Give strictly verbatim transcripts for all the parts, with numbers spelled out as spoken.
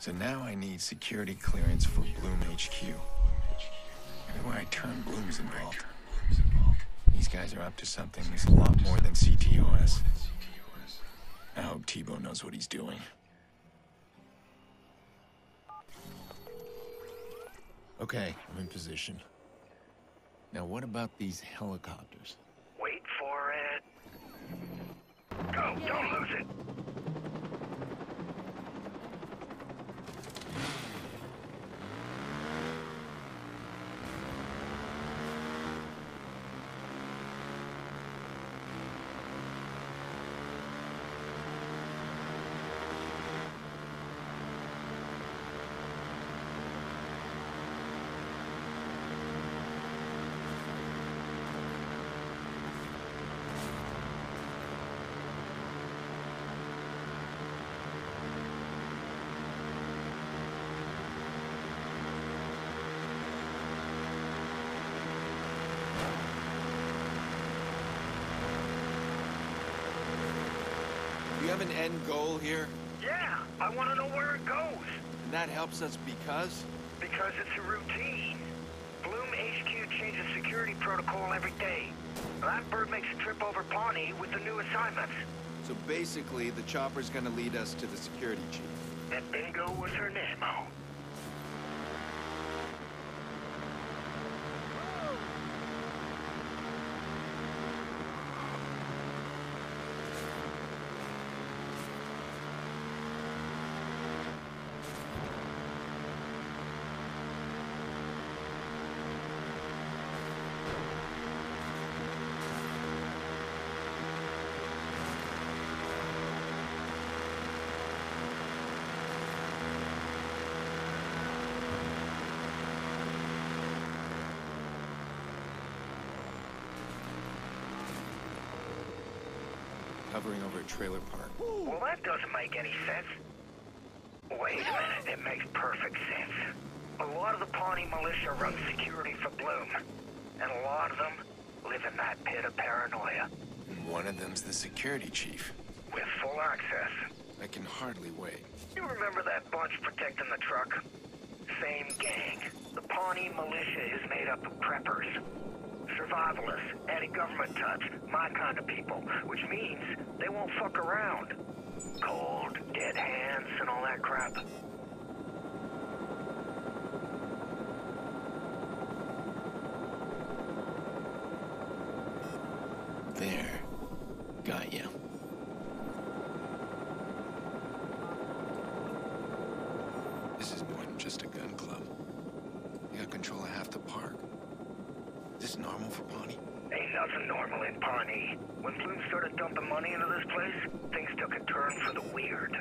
So now I need security clearance for Bloom H Q. Everywhere I turn, Bloom's involved. These guys are up to something that's a lot more than C T O S. I hope Tebow knows what he's doing. Okay, I'm in position. Now what about these helicopters? Wait for it. Go, don't lose it. Do you have an end goal here? Yeah, I want to know where it goes. And that helps us because? Because it's a routine. Bloom H Q changes security protocol every day. Blackbird makes a trip over Pawnee with the new assignments. So basically, the chopper's gonna lead us to the security chief. That bingo was her name-o. Covering over a trailer park. Well, that doesn't make any sense. Wait a minute, it makes perfect sense. A lot of the Pawnee Militia run security for Bloom, and a lot of them live in that pit of paranoia. And one of them's the security chief. With full access. I can hardly wait. You remember that bunch protecting the truck? Same gang. The Pawnee Militia is made up of preppers. Survivalists, anti-government types, my kind of people, which means they won't fuck around. Cold, dead hands, and all that crap. There. Got you. This is more than just a gun club. You got control of half the park. Is this normal for Pawnee? Ain't nothing normal in Pawnee. When Bloom started dumping money into this place, things took a turn for the weird.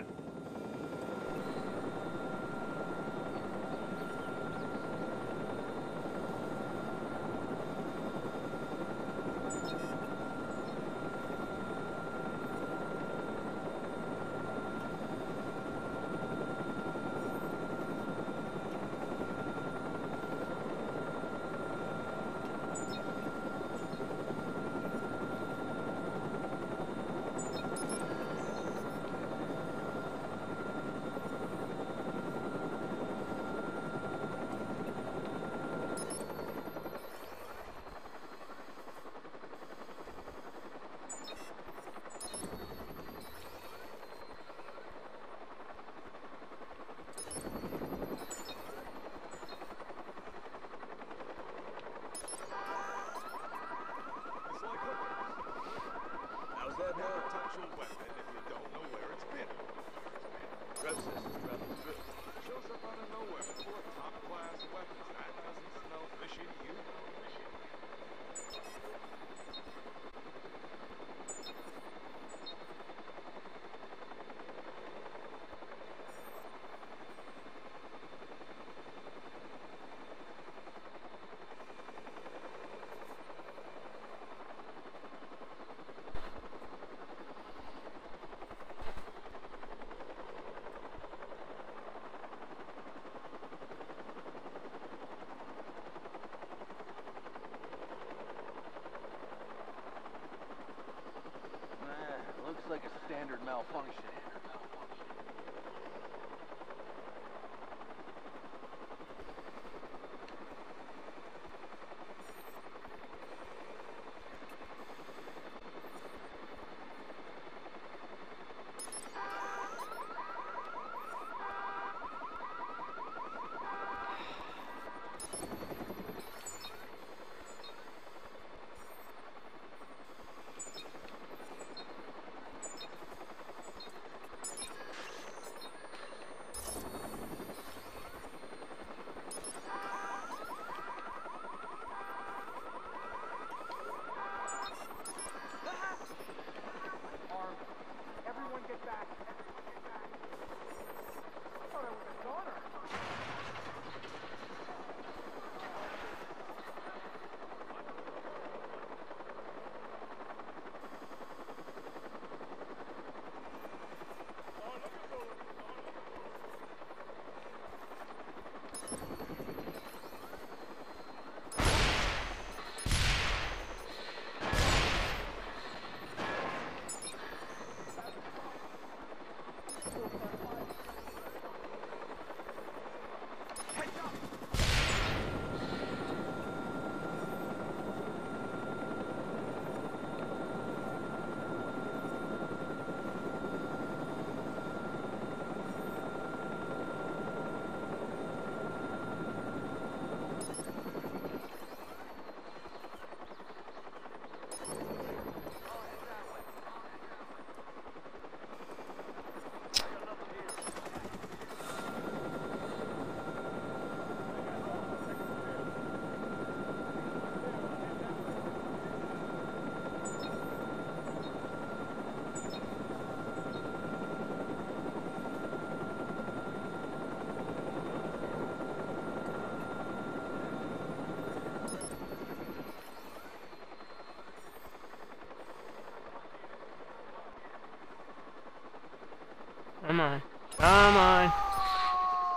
Like a standard malfunction. Standard malfunction. Come on. Come on.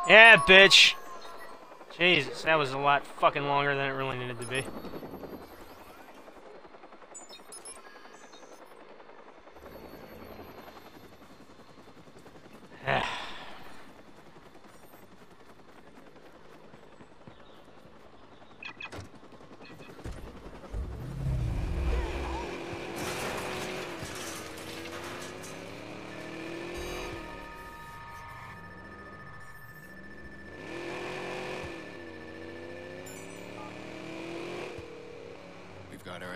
Yeah, bitch. Jesus, that was a lot fucking longer than it really needed to be.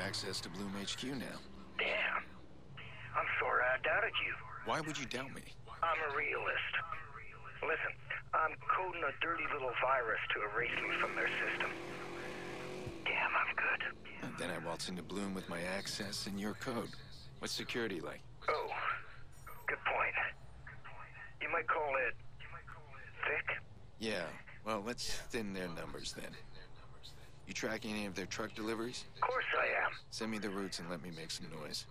Access to Bloom H Q now. Damn. I'm sorry I doubted you. Why would you doubt me? I'm a realist. Listen, I'm coding a dirty little virus to erase me from their system. Damn, I'm good. And then I waltz into Bloom with my access and your code. What's security like? Oh, good point. You might call it thick? Yeah, well, let's thin their numbers then. You tracking any of their truck deliveries? Of course I am. Send me the routes and let me make some noise.